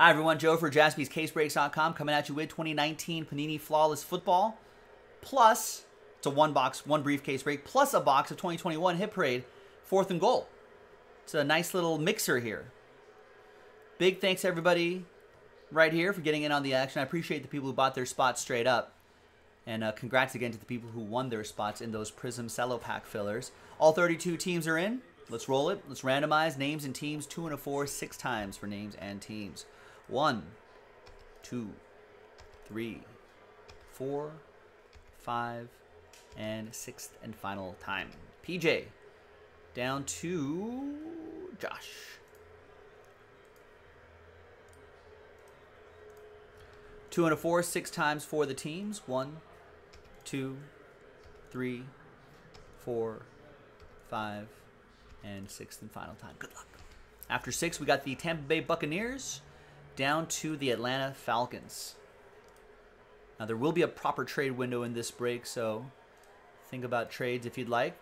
Hi everyone, Joe for JaspysCaseBreaks.com coming at you with 2019 Panini Flawless Football. Plus, it's a one briefcase break, plus a box of 2021 Hit Parade 4th and Goal. It's a nice little mixer here. Big thanks to everybody right here for getting in on the action. I appreciate the people who bought their spots straight up. And congrats again to the people who won their spots in those Prism Cello pack fillers. All 32 teams are in. Let's roll it. Let's randomize names and teams. 2 and a 4, 6 times for names and teams. 1, 2, 3, 4, 5, and 6th and final time. PJ, down to Josh. Two and a four, 6 times for the teams. 1, 2, 3, 4, 5, and 6th and final time. Good luck. After 6, we got the Tampa Bay Buccaneers. Down to the Atlanta Falcons. Now there will be a proper trade window in this break, so think about trades if you'd like.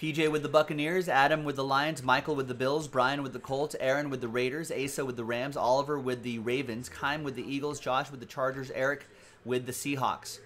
PJ with the Buccaneers, Adam with the Lions, Michael with the Bills, Brian with the Colts, Aaron with the Raiders, Asa with the Rams, Oliver with the Ravens, Chaim with the Eagles, Josh with the Chargers, Eric with the Seahawks.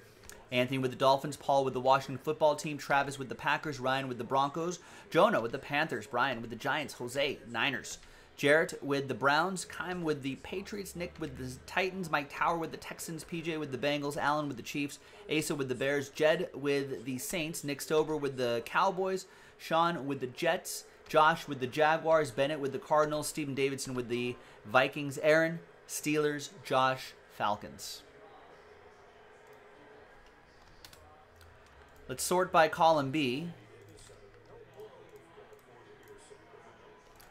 Anthony with the Dolphins, Paul with the Washington football team, Travis with the Packers, Ryan with the Broncos, Jonah with the Panthers, Brian with the Giants, Jose, Niners, Jarrett with the Browns, Chaim with the Patriots, Nick with the Titans, Mike Tower with the Texans, PJ with the Bengals, Allen with the Chiefs, Asa with the Bears, Jed with the Saints, Nick Stober with the Cowboys, Sean with the Jets, Josh with the Jaguars, Bennett with the Cardinals, Steven Davidson with the Vikings, Aaron, Steelers, Josh, Falcons. Let's sort by column B.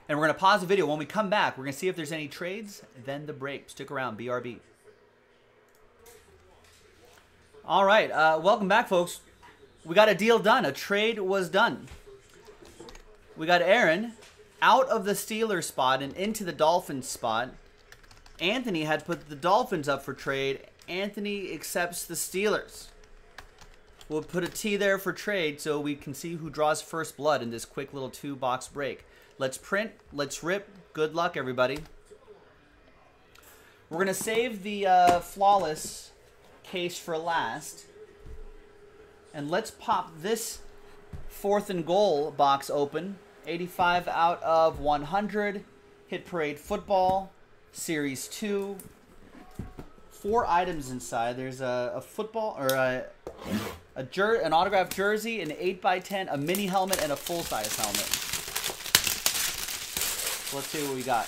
And we're going to pause the video. When we come back, we're going to see if there's any trades, then the break. Stick around, BRB. All right, welcome back, folks. We got a deal done. A trade was done. We got Aaron out of the Steelers spot and into the Dolphins spot. Anthony had put the Dolphins up for trade. Anthony accepts the Steelers. We'll put a T there for trade so we can see who draws first blood in this quick little 2-box break. Let's print. Let's rip. Good luck, everybody. We're going to save the flawless case for last. And let's pop this 4th and Goal box open. 85 out of 100. Hit Parade Football. Series 2. 4 items inside. There's a football or an autographed jersey, an 8x10, a mini helmet, and a full-size helmet. So let's see what we got.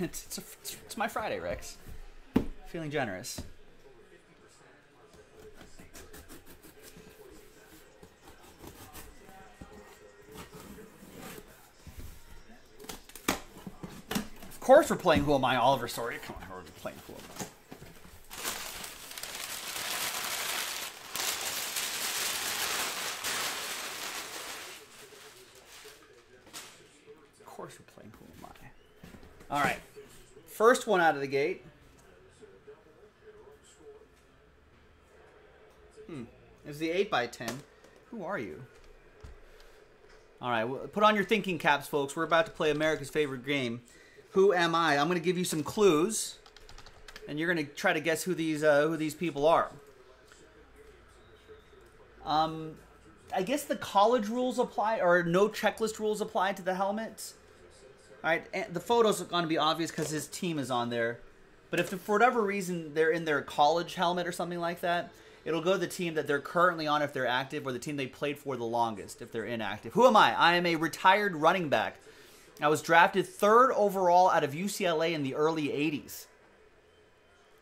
It's my Friday, Rex. Feeling generous. Of course we're playing Who Am I, Oliver Story. Come on, we're playing Who Am I. Of course we're playing Who Am I. All right, first one out of the gate. It's the 8x10. Who are you? All right, well, put on your thinking caps, folks. We're about to play America's favorite game. Who am I? I'm going to give you some clues, and you're going to try to guess who these people are. I guess the college rules apply, or no checklist rules apply to the helmets. All right, and the photos are going to be obvious because his team is on there. But if for whatever reason they're in their college helmet or something like that, it'll go to the team that they're currently on if they're active, or the team they played for the longest if they're inactive. Who am I? I am a retired running back. I was drafted 3rd overall out of UCLA in the early 80s.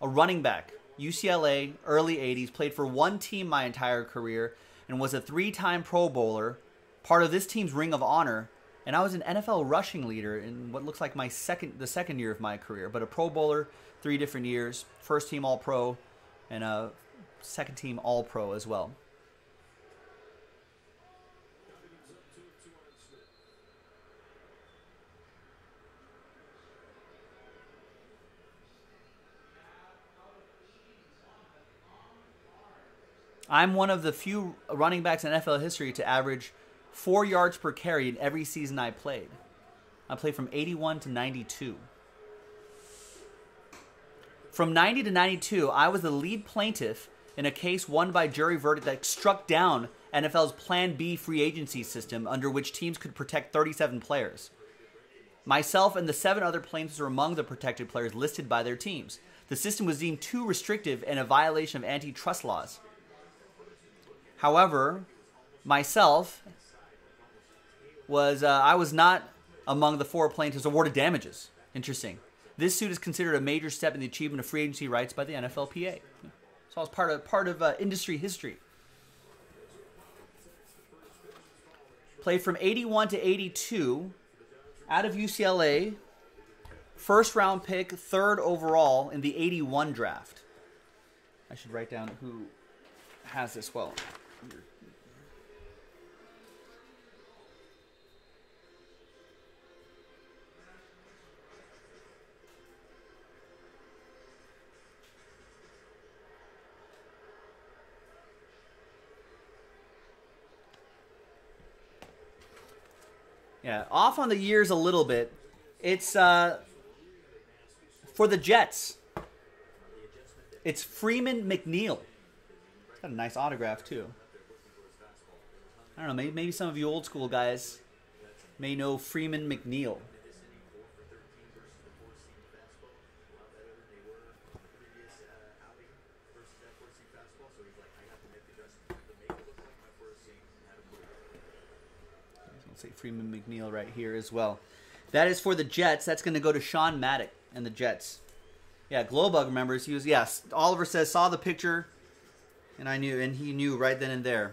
A running back, UCLA, early 80s, played for one team my entire career and was a 3-time Pro Bowler, part of this team's Ring of Honor, and I was an NFL rushing leader in what looks like my second year of my career, but a Pro Bowler 3 different years, 1st team All-Pro and a 2nd team All-Pro as well. I'm one of the few running backs in NFL history to average 4 yards per carry in every season I played. I played from 81 to 92. From 90 to 92, I was the lead plaintiff in a case won by jury verdict that struck down NFL's Plan B free agency system under which teams could protect 37 players. Myself and the 7 other plaintiffs were among the protected players listed by their teams. The system was deemed too restrictive and a violation of antitrust laws. However, myself was I was not among the 4 plaintiffs awarded damages. Interesting. This suit is considered a major step in the achievement of free agency rights by the NFLPA. So it's part of industry history. Played from 81 to 82, out of UCLA, first round pick, 3rd overall in the 81 draft. I should write down who has this well. Yeah, off on the years a little bit. It's for the Jets. It's Freeman McNeil. It's got a nice autograph too. I don't know. Maybe some of you old school guys may know Freeman McNeil. Freeman McNeil right here as well. That is for the Jets. That's going to go to Sean Maddock and the Jets. Yeah, Glowbug remembers. He was, yes, Oliver says, saw the picture, and I knew, and he knew right then and there.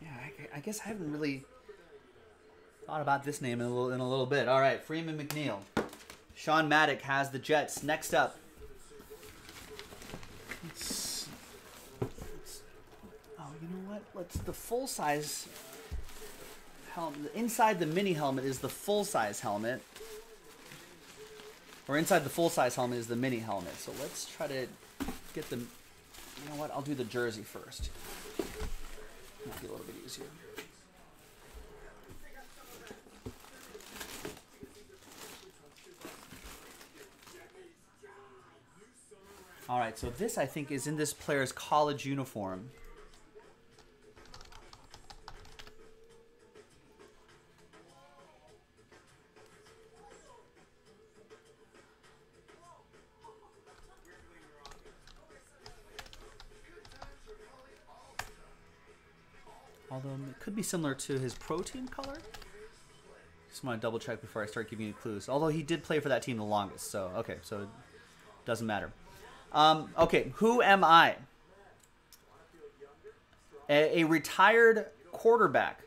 Yeah, I guess I haven't really thought about this name in a little bit. All right, Freeman McNeil. Sean Maddock has the Jets. Next up. Let's the full size helmet. Inside the mini helmet is the full size helmet, or inside the full size helmet is the mini helmet. So let's try to get the. You know what? I'll do the jersey first. Might be a little bit easier. All right. So this I think is in this player's college uniform. It could be similar to his pro team color. Just want to double check before I start giving you clues. Although he did play for that team the longest, so okay, so it doesn't matter. Okay, who am I? A retired quarterback,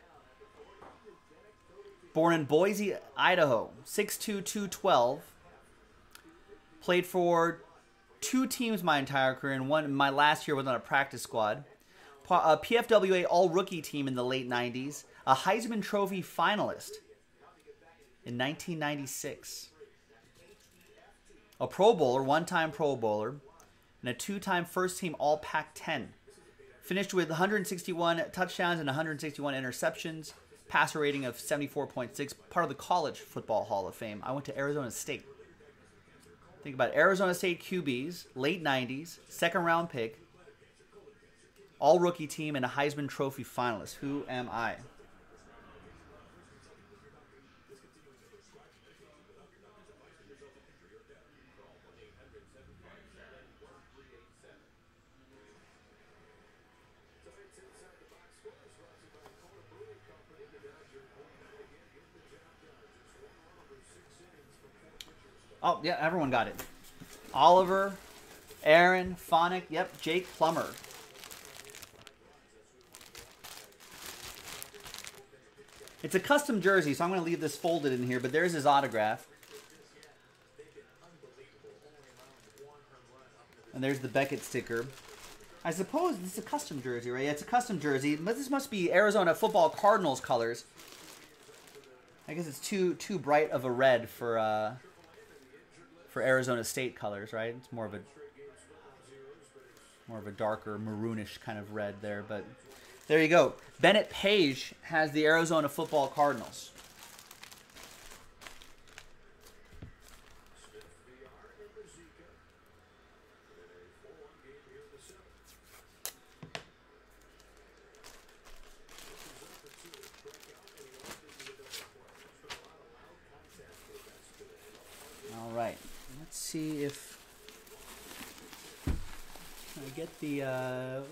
born in Boise, Idaho, 6'2", 212. Played for 2 teams my entire career, and one my last year was on a practice squad. A PFWA all-rookie team in the late 90s. A Heisman Trophy finalist in 1996. A Pro Bowler, one-time Pro Bowler, and a 2-time first-team All-Pac-10. Finished with 161 touchdowns and 161 interceptions. Passer rating of 74.6. Part of the College Football Hall of Fame. I went to Arizona State. Think about it. Arizona State QBs, late 90s, second-round pick. All-rookie team and a Heisman Trophy finalist. Who am I? Oh, yeah, everyone got it. Oliver, Aaron, Fonick, yep, Jake Plummer. It's a custom jersey, so I'm going to leave this folded in here, but there's his autograph. And there's the Beckett sticker. I suppose this is a custom jersey, right? Yeah, it's a custom jersey. This must be Arizona Football Cardinals colors. I guess it's too bright of a red for Arizona State colors, right? It's more of a darker maroonish kind of red there, but there you go. Bennett Page has the Arizona Football Cardinals. See if I get the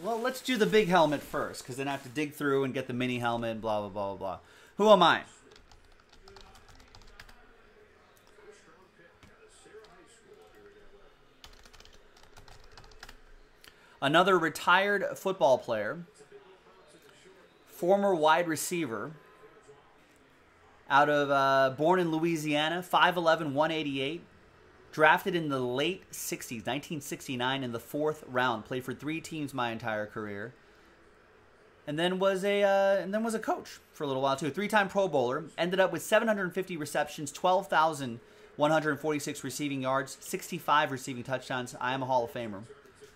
well, let's do the big helmet first, because then I have to dig through and get the mini helmet and blah blah blah blah. Who am I? Another retired football player, former wide receiver out of born in Louisiana, 5'11", 188. Drafted in the late 60s, 1969, in the 4th round. Played for 3 teams my entire career, and then was a coach for a little while too. 3-time Pro Bowler. Ended up with 750 receptions, 12,146 receiving yards, 65 receiving touchdowns. I am a Hall of Famer,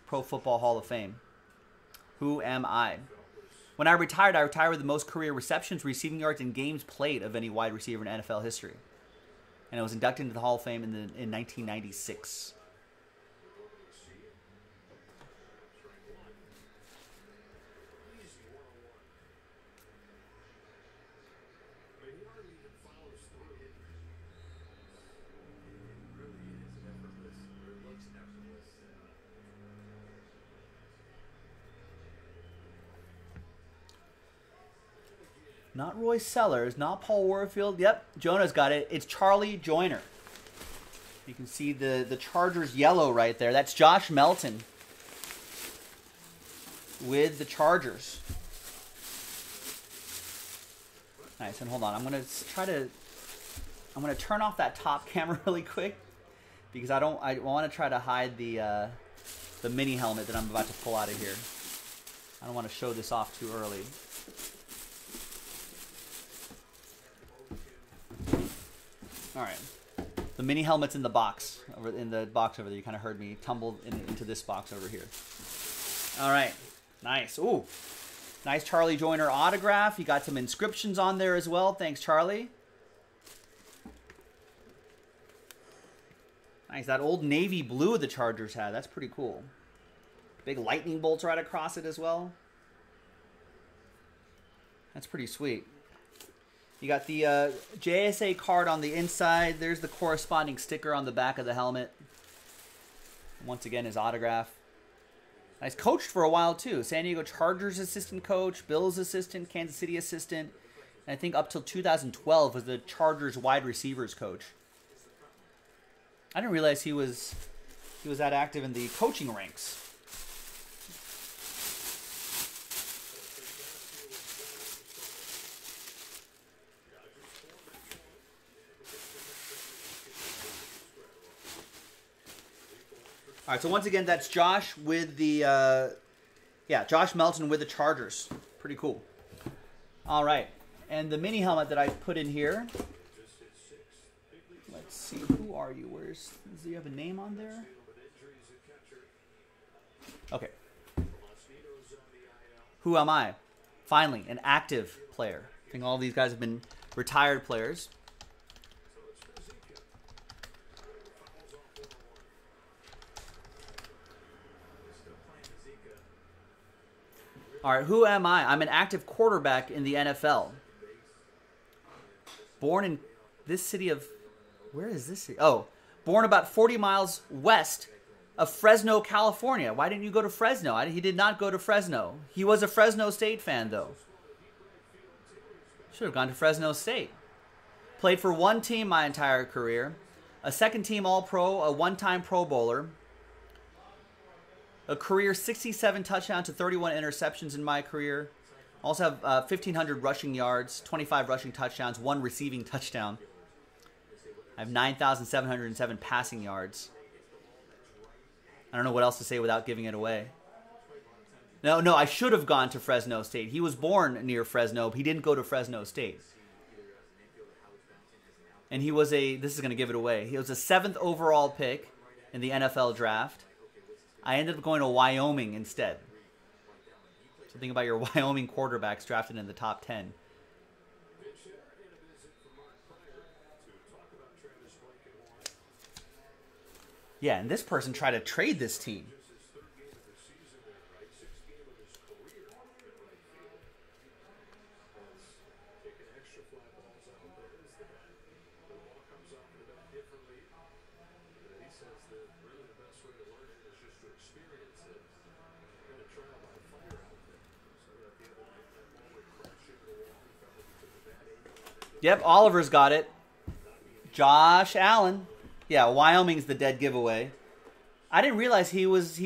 Pro Football Hall of Fame. Who am I? When I retired with the most career receptions, receiving yards, and games played of any wide receiver in NFL history. And I was inducted into the Hall of Fame in 1996. Not Roy Sellers, not Paul Warfield. Yep, Jonah's got it. It's Charlie Joiner. You can see the Chargers yellow right there. That's Josh Melton with the Chargers. Nice, and hold on. I'm gonna turn off that top camera really quick, because I want to try to hide the mini helmet that I'm about to pull out of here. I don't want to show this off too early. All right, the mini helmet's in the box over there. You kind of heard me tumble into this box over here. All right, nice. Ooh, nice Charlie Joiner autograph. You got some inscriptions on there as well. Thanks, Charlie. Nice, that old navy blue the Chargers had. That's pretty cool. Big lightning bolts right across it as well. That's pretty sweet. You got the JSA card on the inside. There's the corresponding sticker on the back of the helmet. Once again, his autograph. Nice. Coached for a while, too. San Diego Chargers assistant coach, Bills assistant, Kansas City assistant. And I think up till 2012 was the Chargers wide receivers coach. I didn't realize he was that active in the coaching ranks. All right, so once again, that's Josh with the, Josh Melton with the Chargers. Pretty cool. All right, and the mini helmet that I put in here. Let's see, who are you? Do you have a name on there? Okay. Who am I? Finally, an active player. I think all these guys have been retired players. All right, who am I? I'm an active quarterback in the NFL. Born in this city of... Where is this city? Oh, born about 40 miles west of Fresno, California. Why didn't you go to Fresno? He did not go to Fresno. He was a Fresno State fan, though. Should have gone to Fresno State. Played for one team my entire career. A second-team All-Pro, a one-time Pro Bowler. A career 67 touchdowns to 31 interceptions in my career. Also have 1,500 rushing yards, 25 rushing touchdowns, 1 receiving touchdown. I have 9,707 passing yards. I don't know what else to say without giving it away. No, I should have gone to Fresno State. He was born near Fresno, but he didn't go to Fresno State. And he was a, this is going to give it away, he was a 7th overall pick in the NFL draft. I ended up going to Wyoming instead. Something about your Wyoming quarterbacks drafted in the top 10. Yeah, and this person tried to trade this team. Yep, Oliver's got it. Josh Allen. Yeah, Wyoming's the dead giveaway. I didn't realize he was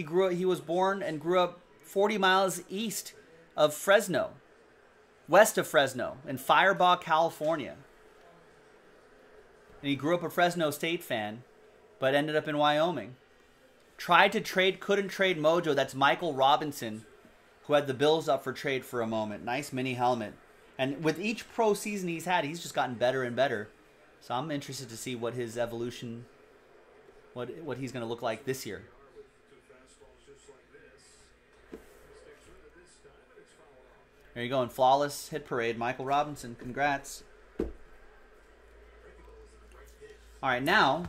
born and grew up 40 miles east of Fresno, west of Fresno, in Fireball, California. And he grew up a Fresno State fan, but ended up in Wyoming. Tried to trade, couldn't trade Mojo. That's Michael Robinson, who had the Bills up for trade for a moment. Nice mini helmet. And with each pro season he's had, he's just gotten better and better. So I'm interested to see what his evolution, what he's going to look like this year. There you go, in Flawless Hit Parade, Michael Robinson. Congrats. All right, now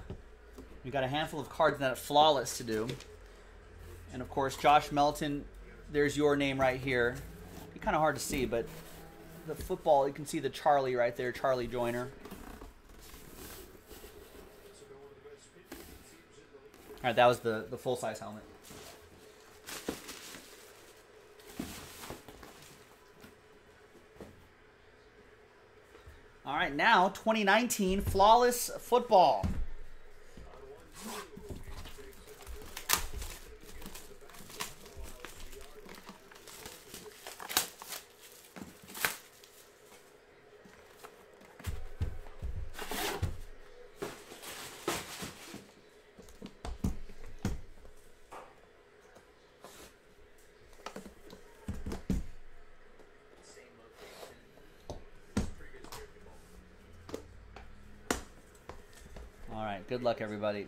we've got a handful of cards that are Flawless to do. And, of course, Josh Melton, there's your name right here. It's kind of hard to see, but... the football, you can see the Charlie right there, Charlie Joiner. All right, that was the full-size helmet. All right, now 2019 Flawless Football. Good luck, everybody.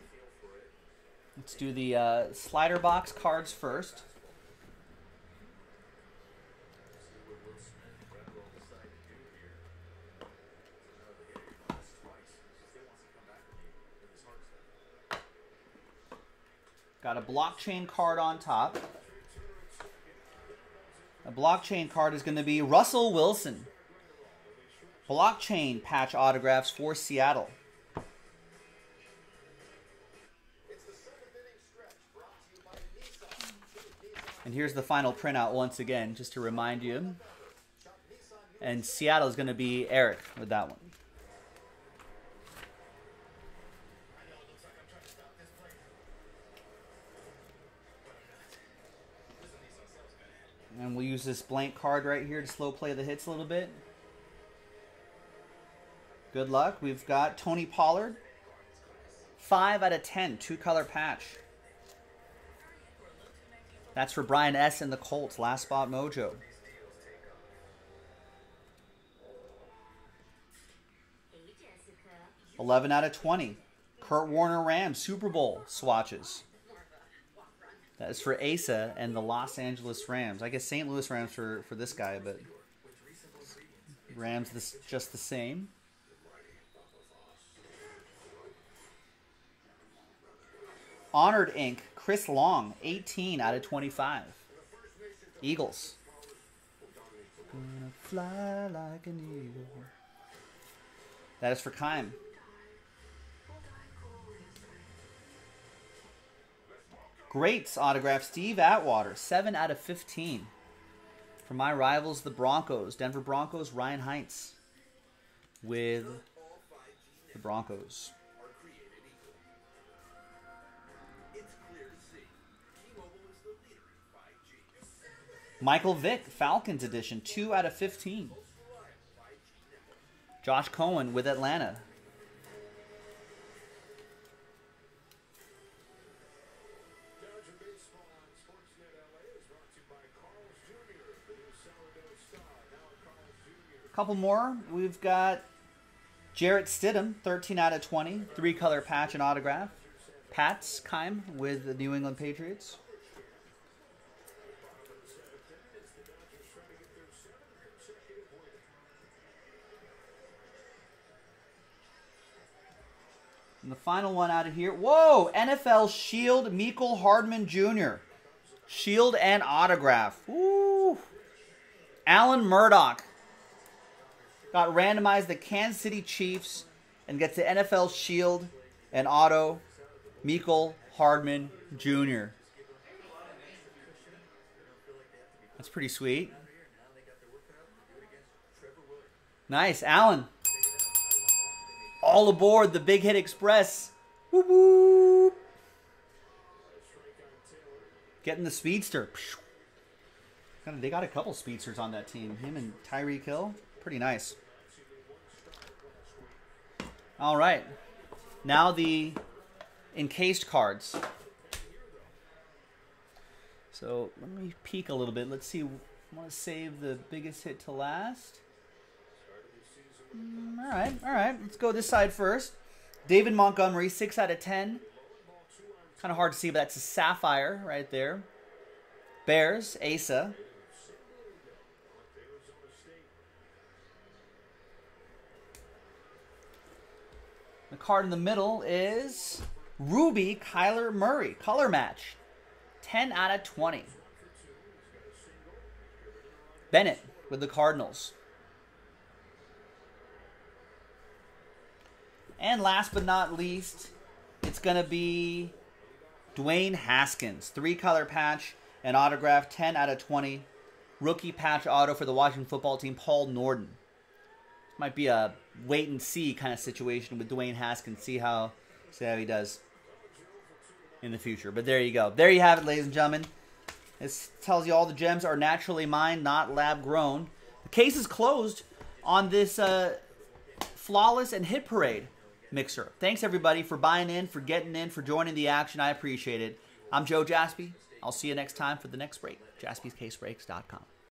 Let's do the slider box cards first. Got a blockchain card on top. A blockchain card is going to be Russell Wilson. Blockchain patch autographs for Seattle. And here's the final printout once again, just to remind you. And Seattle is going to be Eric with that one. And we'll use this blank card right here to slow play the hits a little bit. Good luck. We've got Tony Pollard. 5/10, 2-color patch. That's for Brian S. and the Colts, last spot mojo. Hey, 11/20. Kurt Warner Rams, Super Bowl swatches. That is for Asa and the Los Angeles Rams. I guess St. Louis Rams for this guy, but Rams this just the same. Honored Inc., Chris Long, 18/25. Eagles. Gonna fly like an eagle. That is for Kime. Greats autograph, Steve Atwater, 7/15. For my rivals, the Broncos. Denver Broncos, Ryan Heinz with the Broncos. Michael Vick, Falcons edition, 2/15. Josh Cohen with Atlanta. A couple more. We've got Jarrett Stidham, 13/20, 3-color patch and autograph. Pats Keim with the New England Patriots. And the final one out of here. Whoa! NFL Shield, Meikle Hardman Jr. Shield and autograph. Woo! Alan Murdoch got randomized the Kansas City Chiefs and gets the NFL Shield and auto Meikle Hardman Jr. That's pretty sweet. Nice, Alan. All aboard the Big Hit Express. Whoop, whoop. Getting the speedster. They got a couple speedsters on that team. Him and Tyreek Hill. Pretty nice. All right. Now the encased cards. So let me peek a little bit. Let's see. I want to save the biggest hit to last. All right. Let's go this side first. David Montgomery, 6/10. Kind of hard to see, but that's a sapphire right there. Bears, Asa. The card in the middle is Ruby Kyler Murray, color match, 10/20. Bennett with the Cardinals. And last but not least, it's going to be Dwayne Haskins. 3-color patch and autograph, 10/20. Rookie patch auto for the Washington football team, Paul Nordin. Might be a wait-and-see kind of situation with Dwayne Haskins. See how he does in the future. But there you go. There you have it, ladies and gentlemen. This tells you all the gems are naturally mined, not lab-grown. The case is closed on this Flawless and Hit Parade mixer. Thanks, everybody, for buying in, for getting in, for joining the action. I appreciate it. I'm Joe Jaspy. I'll see you next time for the next break. JaspysCaseBreaks.com.